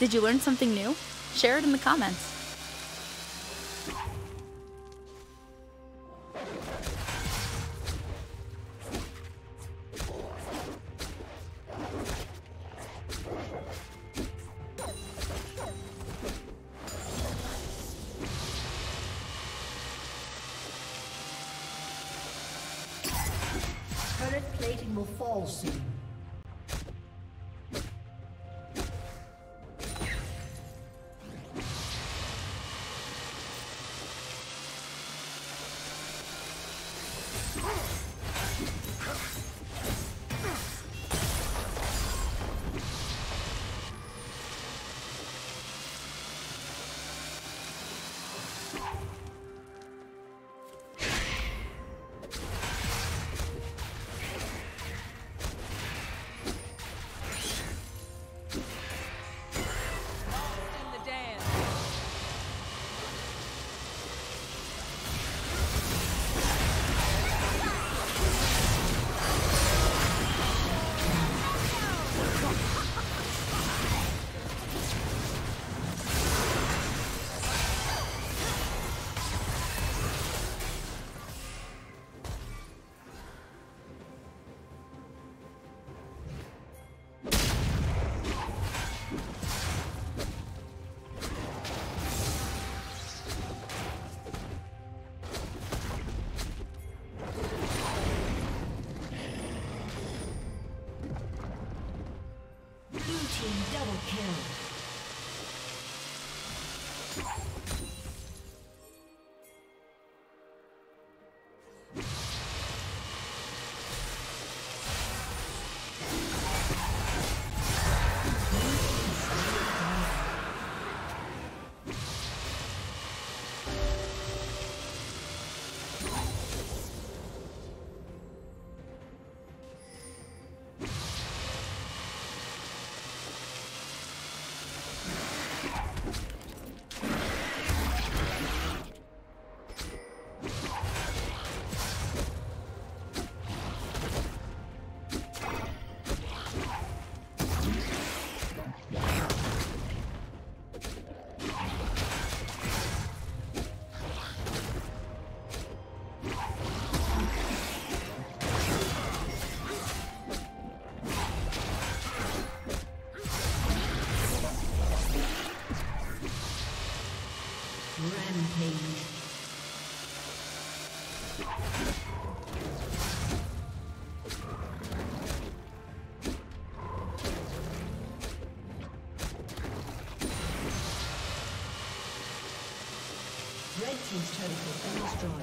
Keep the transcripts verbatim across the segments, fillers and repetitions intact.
Did you learn something new? Share it in the comments. Current plating will fall soon. You destroyed.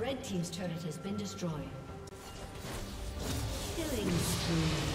Red team's turret has been destroyed. Killing spree.